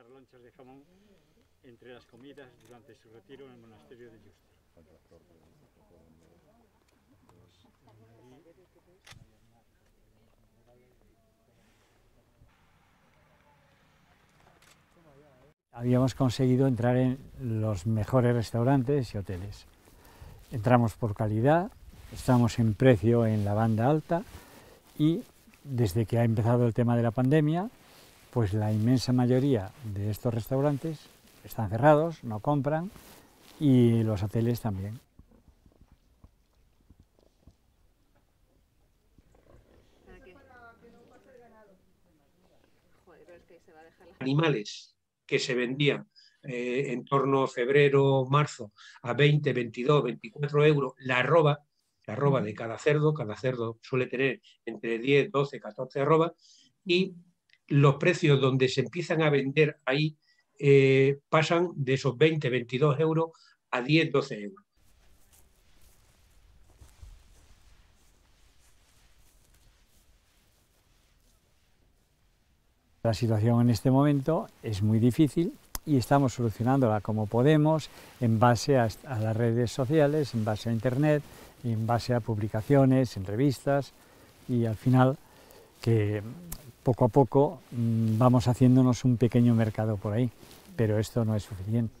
sacar lonchas de jamón entre las comidas durante su retiro en el monasterio de Yuste. Habíamos conseguido entrar en los mejores restaurantes y hoteles. Entramos por calidad, estamos en precio en la banda alta y desde que ha empezado el tema de la pandemia, pues la inmensa mayoría de estos restaurantes están cerrados, no compran y los hoteles también. Animales que se vendían en torno a febrero, marzo, a 20, 22, 24 euros, la arroba de cada cerdo suele tener entre 10, 12, 14 arrobas, y los precios donde se empiezan a vender ahí pasan de esos 20, 22 euros a 10, 12 euros. La situación en este momento es muy difícil y estamos solucionándola como podemos en base a las redes sociales, en base a internet, en base a publicaciones, en revistas y al final que poco a poco vamos haciéndonos un pequeño mercado por ahí, pero esto no es suficiente.